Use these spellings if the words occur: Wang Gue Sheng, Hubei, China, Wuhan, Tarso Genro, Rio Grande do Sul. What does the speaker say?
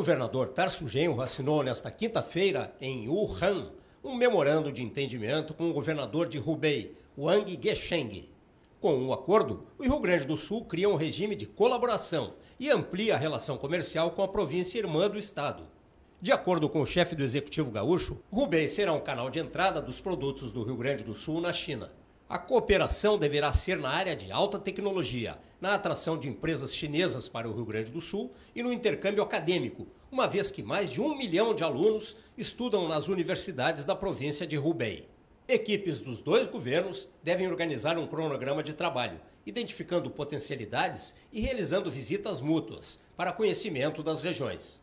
governador Tarso Genro assinou nesta quinta-feira, em Wuhan, um memorando de entendimento com o governador de Hubei, Wang Gue Sheng. Com o acordo, o Rio Grande do Sul cria um regime de colaboração e amplia a relação comercial com a província irmã do estado. De acordo com o chefe do executivo gaúcho, Hubei será um canal de entrada dos produtos do Rio Grande do Sul na China. A cooperação deverá ser na área de alta tecnologia, na atração de empresas chinesas para o Rio Grande do Sul e no intercâmbio acadêmico, uma vez que mais de 1 milhão de alunos estudam nas universidades da província de Hubei. Equipes dos dois governos devem organizar um cronograma de trabalho, identificando potencialidades e realizando visitas mútuas para conhecimento das regiões.